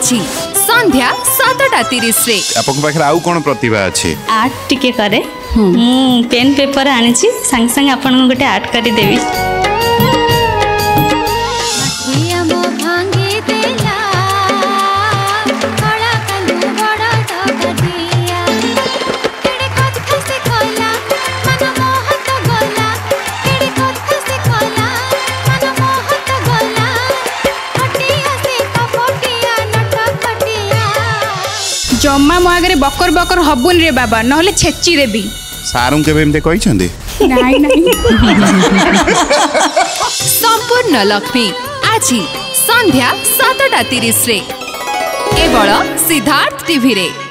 अछि संध्या 7:30 रे। आपन पाखर आउ कोन प्रतिभा अछि? आर्ट टिके करे। पेन पेपर आनि छी संग संग आपन गोटे आर्ट करी देबी। जम्मा मो आगे बकर बकर हबुन रे बाबा नहले छेची रे भी सारू केबे एमते कहि छंदे नाही नाही। संपूर्ण लक्ष्मी आजी संध्या 7:30 रे केवल सिद्धार्थ टीवी रे।